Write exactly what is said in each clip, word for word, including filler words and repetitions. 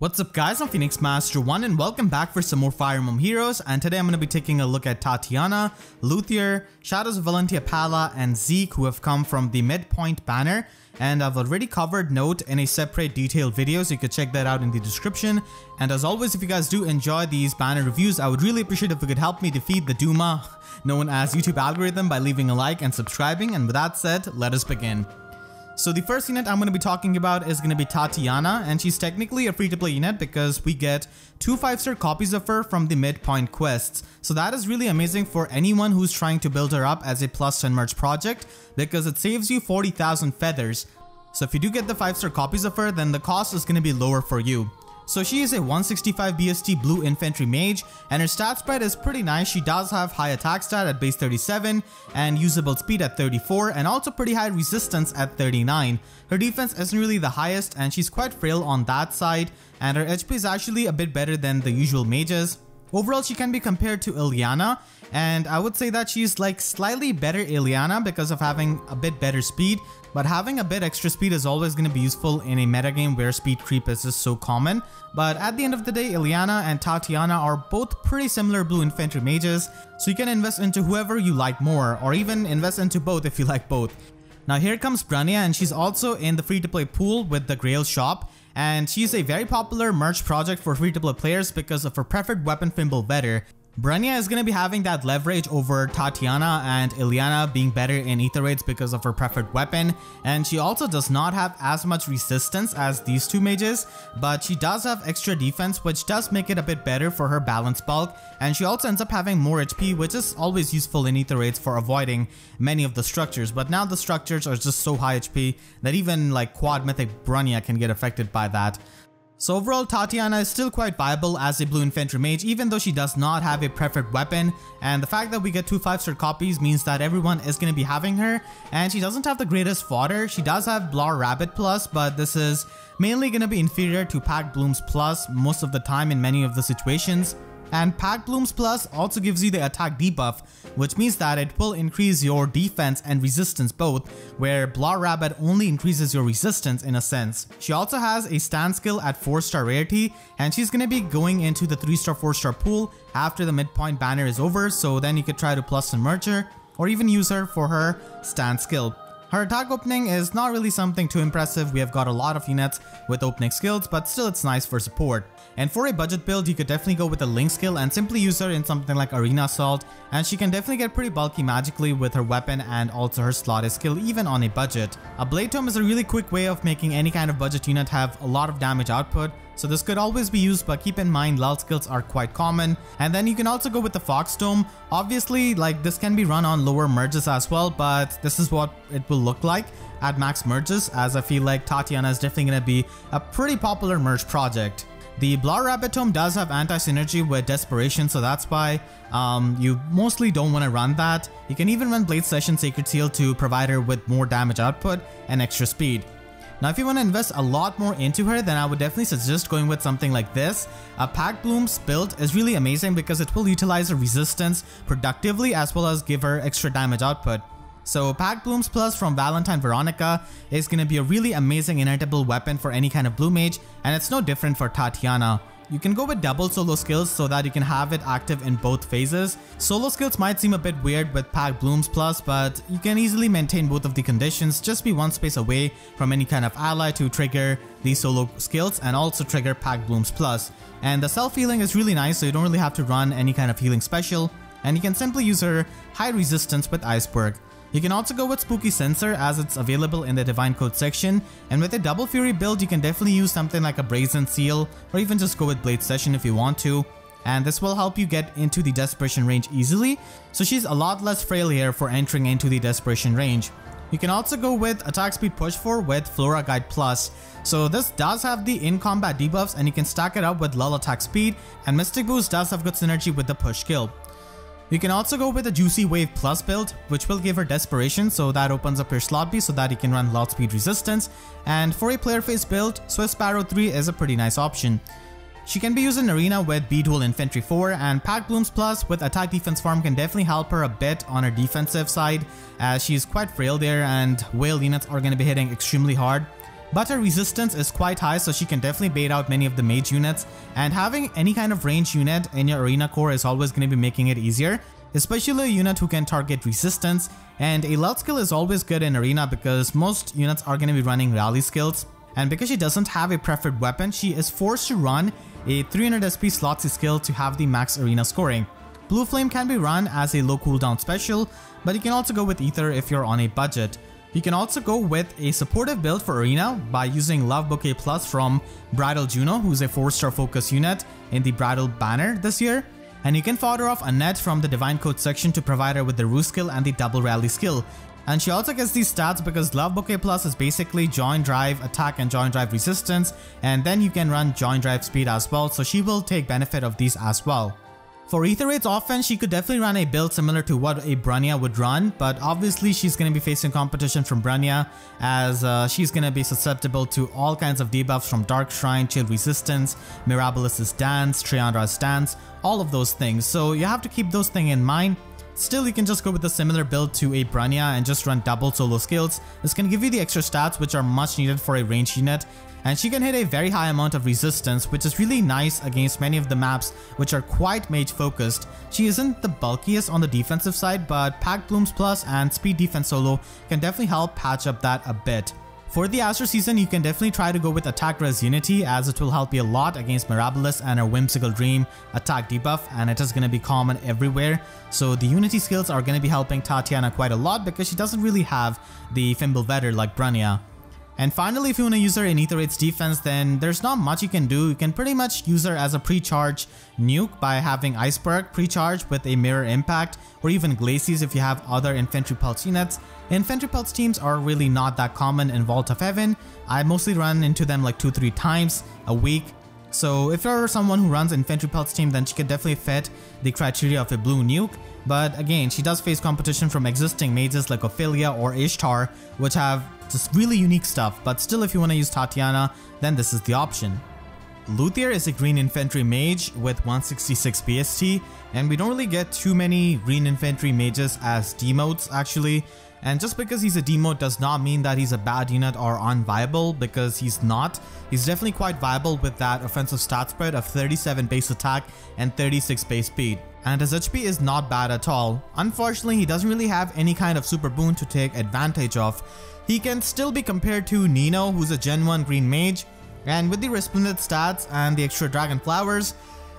What's up guys, I'm Phoenix Master one and welcome back for some more Fire Emblem Heroes, and today I'm going to be taking a look at Tatiana, Luthier, Shadows of Valentia Palla and Zeke, who have come from the Midpoint banner, and I've already covered Note in a separate detailed video, so you could check that out in the description. And as always, if you guys do enjoy these banner reviews, I would really appreciate if you could help me defeat the Duma known as YouTube algorithm by leaving a like and subscribing, and with that said, let us begin. So the first unit I'm going to be talking about is going to be Tatiana, and she's technically a free-to-play unit because we get two five-star copies of her from the Midpoint quests. So that is really amazing for anyone who's trying to build her up as a plus ten merch project, because it saves you forty thousand feathers. So if you do get the five-star copies of her, then the cost is going to be lower for you. So she is a one sixty-five B S T blue infantry mage, and her stat spread is pretty nice. She does have high attack stat at base thirty-seven and usable speed at thirty-four, and also pretty high resistance at thirty-nine. Her defense isn't really the highest and she's quite frail on that side, and her H P is actually a bit better than the usual mages. Overall, she can be compared to Ilyana, and I would say that she's like slightly better Ilyana because of having a bit better speed, but having a bit extra speed is always going to be useful in a metagame where speed creep is just so common. But at the end of the day, Ilyana and Tatiana are both pretty similar blue infantry mages, so you can invest into whoever you like more, or even invest into both if you like both. Now here comes Brunnya, and she's also in the free-to-play pool with the Grail shop, and she's a very popular merch project for free-to-play players because of her preferred weapon Fimbulvetr. Brunnya is going to be having that leverage over Tatiana and Ilyana, being better in Aether Raids because of her preferred weapon, and she also does not have as much resistance as these two mages, but she does have extra defense, which does make it a bit better for her balance bulk, and she also ends up having more H P, which is always useful in Aether Raids for avoiding many of the structures. But now the structures are just so high H P that even like quad mythic Brunnya can get affected by that. So overall, Tatiana is still quite viable as a blue infantry mage, even though she does not have a preferred weapon, and the fact that we get two five-star copies means that everyone is going to be having her. And she doesn't have the greatest fodder. She does have Blarblade Plus, but this is mainly going to be inferior to Pack Blooms Plus most of the time in many of the situations. And Pack Blooms Plus also gives you the attack debuff, which means that it will increase your defense and resistance both, where Blarblade only increases your resistance in a sense. She also has a stand skill at four star rarity, and she's going to be going into the three star four star pool after the Midpoint banner is over, so then you could try to plus and merge her, or even use her for her stand skill. Her attack opening is not really something too impressive. We have got a lot of units with opening skills, but still it's nice for support. And for a budget build, you could definitely go with the Link skill and simply use her in something like Arena Assault, and she can definitely get pretty bulky magically with her weapon and also her slotted skill even on a budget. A Blade Tome is a really quick way of making any kind of budget unit have a lot of damage output, so this could always be used, but keep in mind Lull skills are quite common. And then you can also go with the Fox Tome. Obviously, like, this can be run on lower merges as well, but this is what it will look like at max merges, as I feel like Tatiana is definitely going to be a pretty popular merge project. The Blarblade Tome does have anti-synergy with Desperation, so that's why um, you mostly don't want to run that. You can even run Blade Session Sacred Seal to provide her with more damage output and extra speed. Now if you want to invest a lot more into her, then I would definitely suggest going with something like this. A Pack Blooms build is really amazing because it will utilize her resistance productively as well as give her extra damage output. So Pack Blooms Plus from Valentine Veronica is going to be a really amazing inheritable weapon for any kind of blue mage, and it's no different for Tatiana. You can go with double solo skills so that you can have it active in both phases. Solo skills might seem a bit weird with Pack Blooms Plus, but you can easily maintain both of the conditions. Just be one space away from any kind of ally to trigger the solo skills and also trigger Pack Blooms Plus. And the self-healing is really nice, so you don't really have to run any kind of healing special, and you can simply use her high resistance with Iceberg. You can also go with Spooky Sensor as it's available in the Divine Code section, and with a double fury build you can definitely use something like a Brazen Seal, or even just go with Blade Session if you want to, and this will help you get into the Desperation range easily, so she's a lot less frail here for entering into the Desperation range. You can also go with Attack Speed Push four with Flora Guide Plus. So this does have the in-combat debuffs, and you can stack it up with Lull Attack Speed, and Mystic Boost does have good synergy with the Push skill. You can also go with a Juicy Wave Plus build, which will give her Desperation, so that opens up your slot B so that you can run Lull Speed Resistance. And for a player phase build, Swift Sparrow three is a pretty nice option. She can be used in Arena with B-Dual Infantry four, and Pack Blooms Plus with Attack Defense Farm can definitely help her a bit on her defensive side, as she's quite frail there and whale units are going to be hitting extremely hard. But her resistance is quite high, so she can definitely bait out many of the mage units, and having any kind of range unit in your arena core is always going to be making it easier, especially a unit who can target resistance. And a Lull skill is always good in arena because most units are going to be running rally skills, and because she doesn't have a preferred weapon, she is forced to run a three hundred S P Slotsy skill to have the max arena scoring. Blue Flame can be run as a low cooldown special, but you can also go with Aether if you're on a budget. You can also go with a supportive build for arena by using Love Bouquet Plus from Bridal Juno, who's a four star focus unit in the Bridal banner this year. And you can fodder off Annette from the Divine Code section to provide her with the Roo skill and the double rally skill. And she also gets these stats because Love Bouquet Plus is basically Joint Drive attack and Joint Drive resistance, and then you can run Joint Drive speed as well, so she will take benefit of these as well. For Aether Raids offense, she could definitely run a build similar to what a Brunnya would run, but obviously she's going to be facing competition from Brunnya, as uh, she's going to be susceptible to all kinds of debuffs from Dark Shrine, Chill Resistance, Mirabilis's Dance, Treyandra's Dance, all of those things, so you have to keep those things in mind. Still, you can just go with a similar build to a Brunnya and just run double solo skills. This can give you the extra stats which are much needed for a range unit, and she can hit a very high amount of resistance, which is really nice against many of the maps which are quite mage focused. She isn't the bulkiest on the defensive side, but Pack Blooms Plus and Speed Defense Solo can definitely help patch up that a bit. For the Azure Season, you can definitely try to go with Attack Res Unity, as it will help you a lot against Mirabilis and her Whimsical Dream attack debuff, and it is going to be common everywhere. So the Unity skills are going to be helping Tatiana quite a lot because she doesn't really have the Fimbulvetr like Brunnya. And finally, if you want to use her in Aether Raids defense, then there's not much you can do. You can pretty much use her as a pre-charge nuke by having Iceberg pre-charge with a Mirror Impact, or even Glacies if you have other Infantry Pulse units. Infantry Pulse teams are really not that common in Vault of Heaven. I mostly run into them like two three times a week. So if you're someone who runs Infantry Pulse team, then she could definitely fit the criteria of a blue nuke. But again, she does face competition from existing mages like Ophelia or Ishtar, which have just really unique stuff, but still if you want to use Tatiana, then this is the option. Luthier is a green infantry mage with one sixty-six B S T, and we don't really get too many green infantry mages as demotes actually, and just because he's a demote does not mean that he's a bad unit or unviable, because he's not. He's definitely quite viable with that offensive stat spread of thirty-seven base attack and thirty-six base speed. And his H P is not bad at all. Unfortunately, he doesn't really have any kind of super boon to take advantage of. He can still be compared to Nino, who's a gen one green mage, and with the resplendent stats and the extra dragon flowers,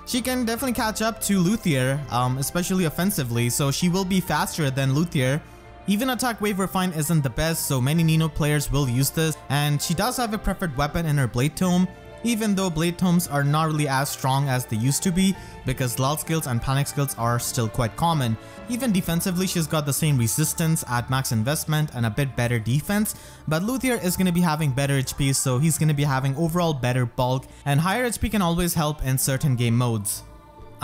she can definitely catch up to Luthier, um, especially offensively, so she will be faster than Luthier. Even attack wave refine isn't the best, so many Nino players will use this, and she does have a preferred weapon in her Blade Tome, even though Blade Tomes are not really as strong as they used to be because Lull skills and Panic skills are still quite common. Even defensively, she's got the same resistance at max investment and a bit better defense, but Luthier is going to be having better H P, so he's going to be having overall better bulk, and higher H P can always help in certain game modes.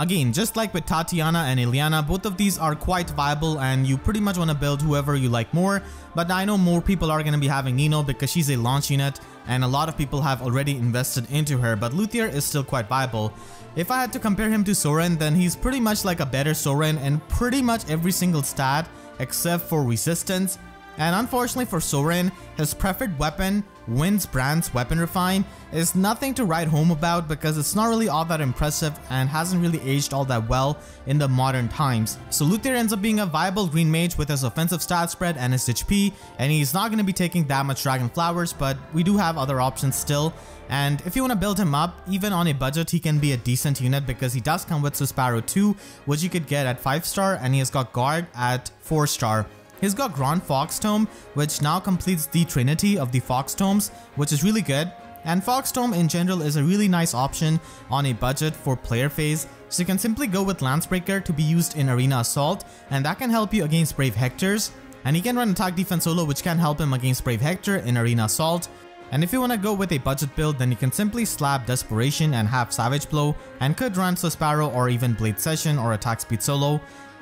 Again, just like with Tatiana and Ilyana, both of these are quite viable and you pretty much want to build whoever you like more, but I know more people are going to be having Nino because she's a launch unit and a lot of people have already invested into her, but Luthier is still quite viable. If I had to compare him to Soren, then he's pretty much like a better Soren in pretty much every single stat except for resistance. And unfortunately for Soren, his preferred weapon, Wind's Brand's Weapon Refine, is nothing to write home about because it's not really all that impressive and hasn't really aged all that well in the modern times. So Luthier ends up being a viable green mage with his offensive stat spread and his H P, and he's not going to be taking that much dragon flowers, but we do have other options still. And if you want to build him up, even on a budget, he can be a decent unit because he does come with Swift Sparrow two, which you could get at five star, and he has got Guard at four star. He's got Grand Fox Tome, which now completes the trinity of the Fox Tomes, which is really good. And Fox Tome in general is a really nice option on a budget for player phase, so you can simply go with Lancebreaker to be used in Arena Assault, and that can help you against Brave Hectors. And he can run Attack Defense Solo, which can help him against Brave Hector in Arena Assault. And if you want to go with a budget build, then you can simply slap Desperation and have Savage Blow, and could run Swift Sparrow or even Blade Session or Attack Speed Solo.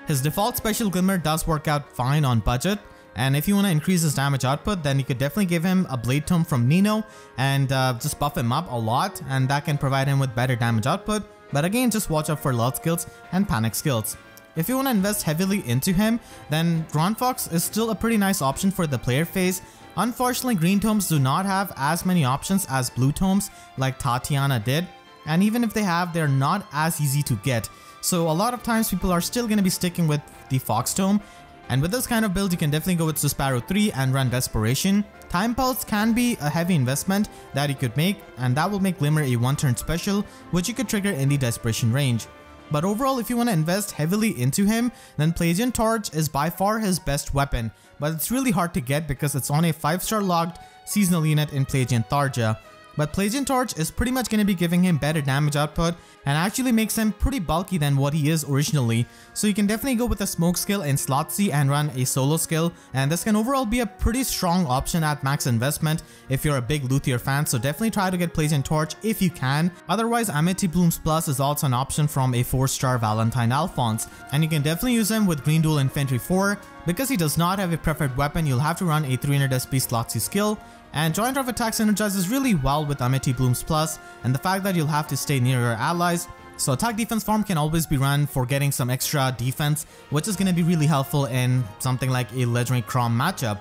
His default special Glimmer does work out fine on budget, and if you want to increase his damage output, then you could definitely give him a Blade Tome from Nino and uh, just buff him up a lot, and that can provide him with better damage output, but again just watch out for Lull skills and Panic skills. If you want to invest heavily into him, then Grand Fox is still a pretty nice option for the player phase. Unfortunately, green tomes do not have as many options as blue tomes like Tatiana did, and even if they have, they're not as easy to get. So a lot of times people are still going to be sticking with the Fox Tome, and with this kind of build you can definitely go with Swift Sparrow three and run Desperation. Time Pulse can be a heavy investment that you could make, and that will make Glimmer a one turn special which you could trigger in the Desperation range. But overall, if you want to invest heavily into him, then Palladian Torch is by far his best weapon, but it's really hard to get because it's on a five star locked seasonal unit in Palladian Tharja. But Palladian Torch is pretty much going to be giving him better damage output and actually makes him pretty bulky than what he is originally. So you can definitely go with a smoke skill in slot C and run a solo skill, and this can overall be a pretty strong option at max investment if you're a big Luthier fan, so definitely try to get Palladian Torch if you can. Otherwise, Midpoint Bloom's Plus is also an option from a four star Valentine Alphonse, and you can definitely use him with Green Duel Infantry four. Because he does not have a preferred weapon, you'll have to run a three hundred S P slot C skill, and Joint Drive attack synergizes really well with Midpoint Bloom's Plus and the fact that you'll have to stay near your allies, so attack defense farm can always be run for getting some extra defense, which is going to be really helpful in something like a Legendary Chrom matchup.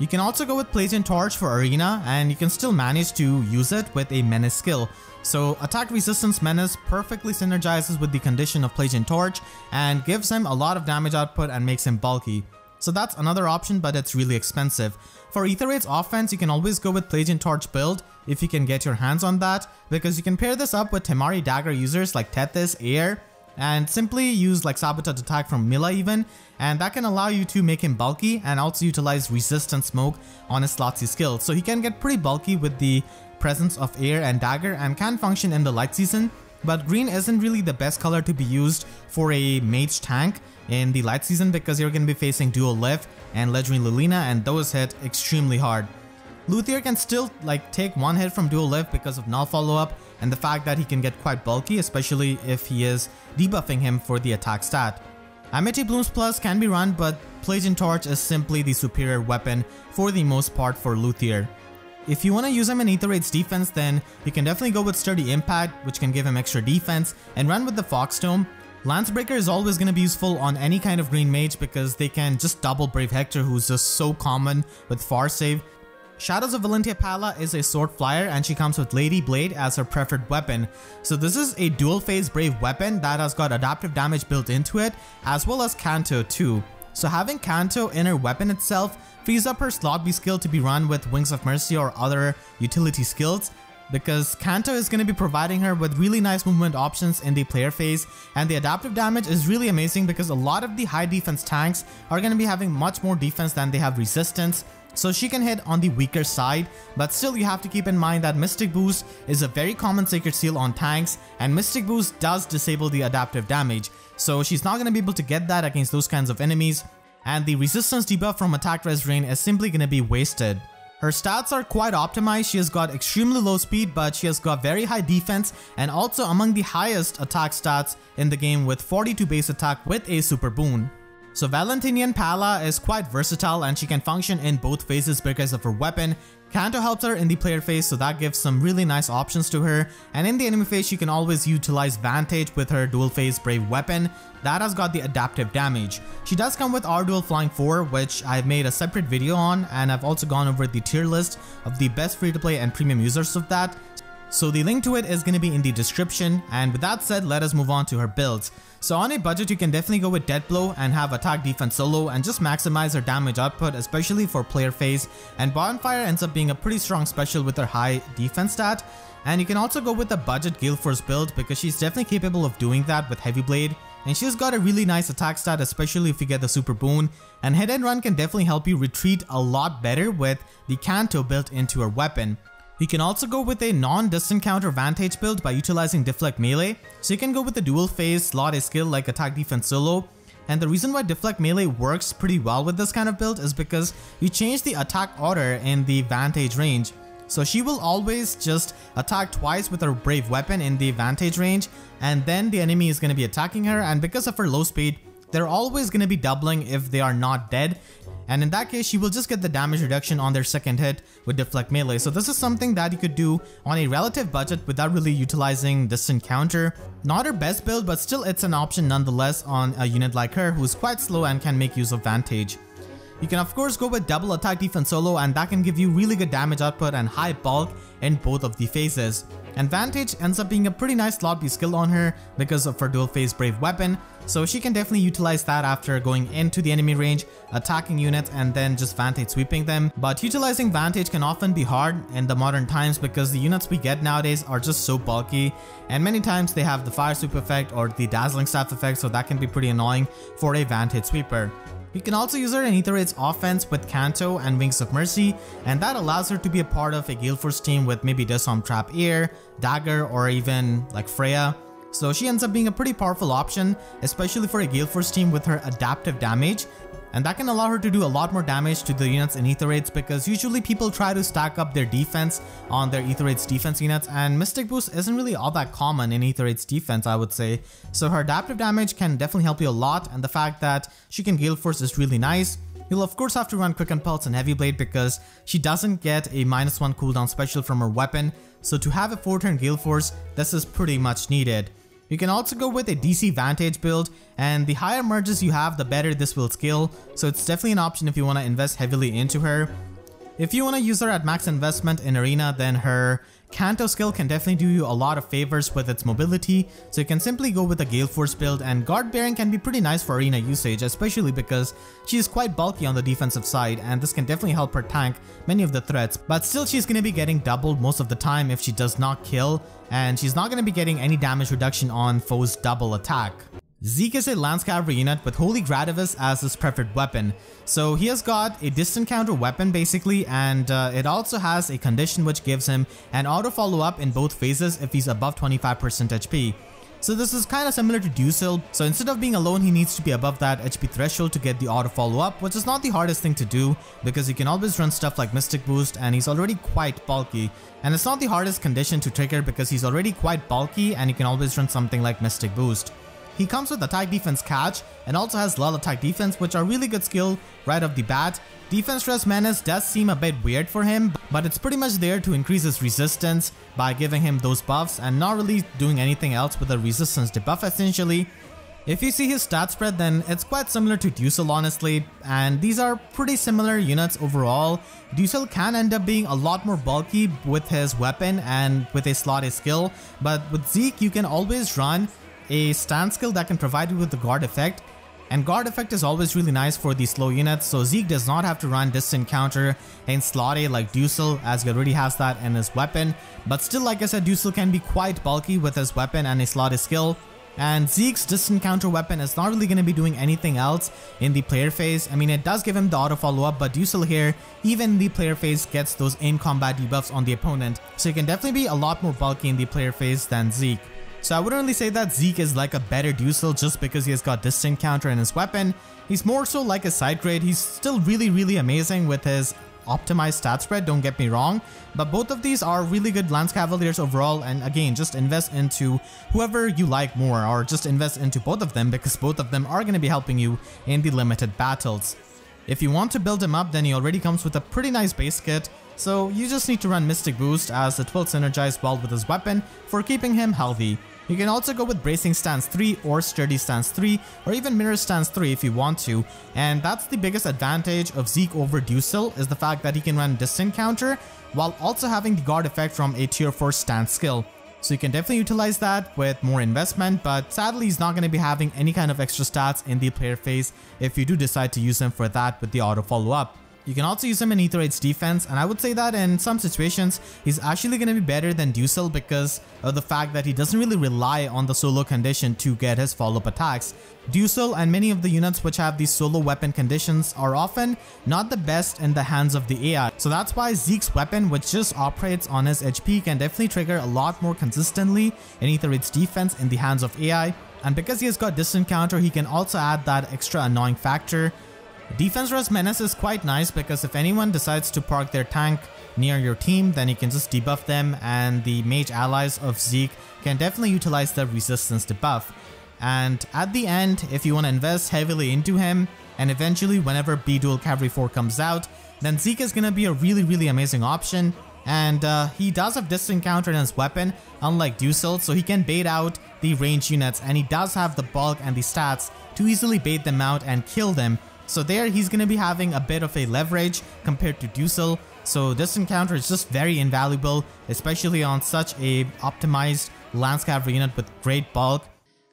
You can also go with Palladian Torch for Arena, and you can still manage to use it with a Menace skill. So attack resistance Menace perfectly synergizes with the condition of Palladian Torch and gives him a lot of damage output and makes him bulky. So that's another option, but it's really expensive. For Aether Raids offense, you can always go with Palladian Torch build if you can get your hands on that, because you can pair this up with Temari dagger users like Tethys, Air, and simply use like Sabotage attack from Mila even, and that can allow you to make him bulky and also utilize resistant smoke on his slot C skill. So he can get pretty bulky with the presence of Air and dagger and can function in the light season, but green isn't really the best color to be used for a mage tank in the light season because you're going to be facing dual Liv and Legendary Lilina, and those hit extremely hard. Luthier can still like take one hit from dual Liv because of null follow up and the fact that he can get quite bulky, especially if he is debuffing him for the attack stat. Midpoint Bloom's Plus can be run, but Palladian Torch is simply the superior weapon for the most part for Luthier. If you want to use him in Aether Raids defense, then you can definitely go with Sturdy Impact, which can give him extra defense, and run with the Fox Tome. Lancebreaker is always going to be useful on any kind of green mage because they can just double Brave Hector, who's just so common with Far Save. Shadows of Valentia Palla is a sword flyer, and she comes with Lady Blade as her preferred weapon. So this is a dual phase brave weapon that has got adaptive damage built into it, as well as Canto too. So having Canto in her weapon itself frees up her slot B skill to be run with Wings of Mercy or other utility skills, because Canto is going to be providing her with really nice movement options in the player phase, and the adaptive damage is really amazing because a lot of the high defense tanks are going to be having much more defense than they have resistance, so she can hit on the weaker side. But still, you have to keep in mind that Mystic Boost is a very common Sacred Seal on tanks, and Mystic Boost does disable the adaptive damage, so she's not going to be able to get that against those kinds of enemies, and the resistance debuff from Attack Res Rain is simply going to be wasted. Her stats are quite optimized. She has got extremely low speed, but she has got very high defense and also among the highest attack stats in the game with forty-two base attack with a super boon. So Valentinian Palla is quite versatile, and she can function in both phases because of her weapon. Canto helps her in the player phase, so that gives some really nice options to her, and in the enemy phase she can always utilize Vantage with her dual phase brave weapon that has got the adaptive damage. She does come with R-Dual Flying four, which I've made a separate video on, and I've also gone over the tier list of the best free to play and premium users of that, so the link to it is going to be in the description. And with that said, let us move on to her builds. So on a budget, you can definitely go with Death Blow and have attack defense solo and just maximize her damage output, especially for player phase, and Bonfire ends up being a pretty strong special with her high defense stat. And you can also go with a budget Gale Force build because she's definitely capable of doing that with Heavy Blade, and she's got a really nice attack stat, especially if you get the super boon, and hit and run can definitely help you retreat a lot better with the Canto built into her weapon. You can also go with a non-distant counter Vantage build by utilizing Deflect Melee, so you can go with the dual phase slot A skill like attack defense solo, and the reason why Deflect Melee works pretty well with this kind of build is because you change the attack order in the Vantage range. So she will always just attack twice with her brave weapon in the Vantage range, and then the enemy is going to be attacking her, and because of her low speed, they're always going to be doubling if they are not dead, and in that case she will just get the damage reduction on their second hit with deflect melee. So this is something that you could do on a relative budget without really utilizing distant counter. Not her best build, but still it's an option nonetheless on a unit like her who is quite slow and can make use of Vantage. You can of course go with double attack defense solo, and that can give you really good damage output and high bulk in both of the phases. And Vantage ends up being a pretty nice slot B skill on her because of her dual phase brave weapon, so she can definitely utilize that after going into the enemy range, attacking units, and then just Vantage sweeping them. But utilizing Vantage can often be hard in the modern times because the units we get nowadays are just so bulky, and many times they have the fire sweep effect or the dazzling staff effect, so that can be pretty annoying for a Vantage sweeper. You can also use her in Aether Raids offense with Kanto and Wings of Mercy, and that allows her to be a part of a Gale Force team with maybe Disarm Trap Ear, Dagger, or even like Freya. So she ends up being a pretty powerful option, especially for a Gale Force team with her adaptive damage. And that can allow her to do a lot more damage to the units in Aether Raids, because usually people try to stack up their defense on their Aether Raids defense units, and Mystic Boost isn't really all that common in Aether Raids defense, I would say. So her adaptive damage can definitely help you a lot, and the fact that she can Gale Force is really nice. You'll of course have to run Quicken Pulse and Heavy Blade because she doesn't get a minus one cooldown special from her weapon, so to have a four turn Gale Force, this is pretty much needed. You can also go with a D C Vantage build, and the higher merges you have, the better this will scale, so it's definitely an option if you want to invest heavily into her. If you want to use her at max investment in Arena, then her Kanto skill can definitely do you a lot of favors with its mobility, so you can simply go with a Gale Force build, and Guard Bearing can be pretty nice for Arena usage, especially because she is quite bulky on the defensive side, and this can definitely help her tank many of the threats, but still she's going to be getting doubled most of the time if she does not kill, and she's not going to be getting any damage reduction on foes' double attack. Zeke is a Lance Cavalry unit with Holy Gradavis as his preferred weapon. So he has got a distant counter weapon basically, and uh, it also has a condition which gives him an auto follow up in both phases if he's above twenty-five percent H P. So this is kinda similar to Dusil, so instead of being alone he needs to be above that H P threshold to get the auto follow up, which is not the hardest thing to do because you can always run stuff like Mystic Boost, and he's already quite bulky. And it's not the hardest condition to trigger because he's already quite bulky and you can always run something like Mystic Boost. He comes with attack defense catch and also has Lull attack defense, which are really good skill right off the bat. Defense stress menace does seem a bit weird for him, but it's pretty much there to increase his resistance by giving him those buffs and not really doing anything else with a resistance debuff essentially. If you see his stat spread, then it's quite similar to Dusil honestly, and these are pretty similar units overall. Dusil can end up being a lot more bulky with his weapon and with a slot A skill, but with Zeke you can always run a stand skill that can provide you with the guard effect, and guard effect is always really nice for these slow units, so Zeke does not have to run distant counter in slot A like Dusil, as he already has that in his weapon. But still, like I said, Dusil can be quite bulky with his weapon and a slot A skill, and Zeke's distant counter weapon is not really going to be doing anything else in the player phase. I mean, it does give him the auto follow up, but Dusil here, even in the player phase, gets those in combat debuffs on the opponent, so he can definitely be a lot more bulky in the player phase than Zeke. So I wouldn't really say that Zeke is like a better Dusil just because he has got distant counter in his weapon. He's more so like a side grade. He's still really really amazing with his optimized stat spread, don't get me wrong, but both of these are really good Lance Cavaliers overall, and again, just invest into whoever you like more, or just invest into both of them because both of them are going to be helping you in the limited battles. If you want to build him up, then he already comes with a pretty nice base kit, so you just need to run Mystic Boost as it will synergize well with his weapon for keeping him healthy. You can also go with Bracing Stance three or Sturdy Stance three or even Mirror Stance three if you want to, and that's the biggest advantage of Zeke over Dusil is the fact that he can run distant counter while also having the guard effect from a tier four stance skill. So you can definitely utilize that with more investment, but sadly he's not going to be having any kind of extra stats in the player phase if you do decide to use him for that with the auto follow up. You can also use him in Aether Raids defense, and I would say that in some situations he's actually going to be better than Dusil because of the fact that he doesn't really rely on the solo condition to get his follow-up attacks. Dusil and many of the units which have these solo weapon conditions are often not the best in the hands of the A I, so that's why Zeke's weapon, which just operates on his H P, can definitely trigger a lot more consistently in Aether Raids defense in the hands of A I, and because he has got distant counter he can also add that extra annoying factor. Defense Rest Menace is quite nice because if anyone decides to park their tank near your team, then you can just debuff them, and the mage allies of Zeke can definitely utilize their resistance debuff. and at the end, if you want to invest heavily into him, and eventually whenever B-Dual Cavalry four comes out, then Zeke is going to be a really really amazing option. And uh, he does have distant counter in his weapon, unlike Ducel, so he can bait out the range units, and he does have the bulk and the stats to easily bait them out and kill them. So there he's going to be having a bit of a leverage compared to Ducel. So distant counter is just very invaluable, especially on such a optimized Lance Cavalry unit with great bulk.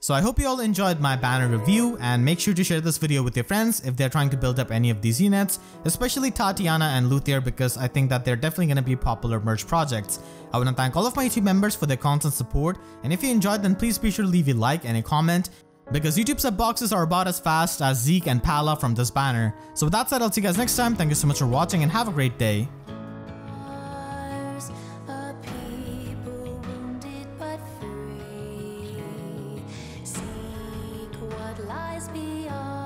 So I hope you all enjoyed my banner review, and make sure to share this video with your friends if they're trying to build up any of these units, especially Tatiana and Luthier, because I think that they're definitely going to be popular merge projects. I want to thank all of my YouTube members for their constant support, and if you enjoyed, then please be sure to leave a like and a comment, because YouTube sub boxes are about as fast as Zeke and Palla from this banner. So with that said, I'll see you guys next time. Thank you so much for watching and have a great day. Beyond